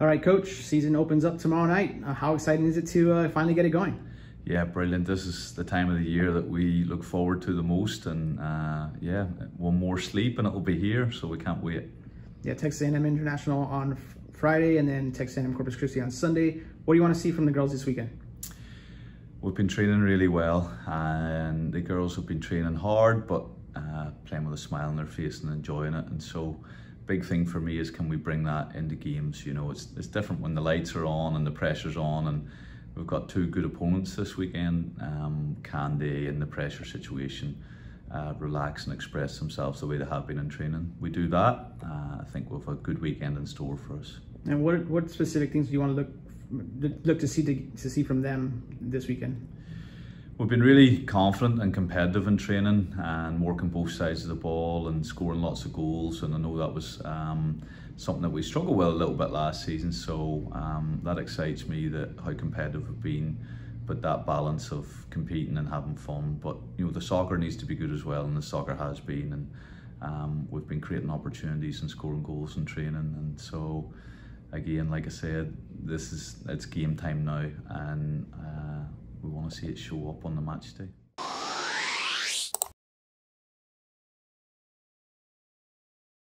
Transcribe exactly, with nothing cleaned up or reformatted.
All right, Coach, season opens up tomorrow night. Uh, how exciting is it to uh, finally get it going? Yeah, brilliant. This is the time of the year that we look forward to the most. And uh, yeah, one more sleep and it'll be here, so we can't wait. Yeah, Texas A and M International on Friday and then Texas A and M Corpus Christi on Sunday. What do you want to see from the girls this weekend? We've been training really well, and the girls have been training hard, but uh, playing with a smile on their face and enjoying it. And so big thing for me is, can we bring that into games? You know, it's, it's different when the lights are on and the pressure's on, and we've got two good opponents this weekend. Um, can they, in the pressure situation, uh, relax and express themselves the way they have been in training? We do that, uh, I think we'll have a good weekend in store for us. And what, what specific things do you want to look look to see to, to see from them this weekend? We've been really confident and competitive in training and working both sides of the ball and scoring lots of goals. And I know that was um, something that we struggled with a little bit last season. So um, that excites me, that how competitive we've been, but that balance of competing and having fun. But you know, the soccer needs to be good as well, and the soccer has been. And um, we've been creating opportunities and scoring goals in training. And so again, like I said, this is it's game time now, and. Uh, We want to see it show up on the match day.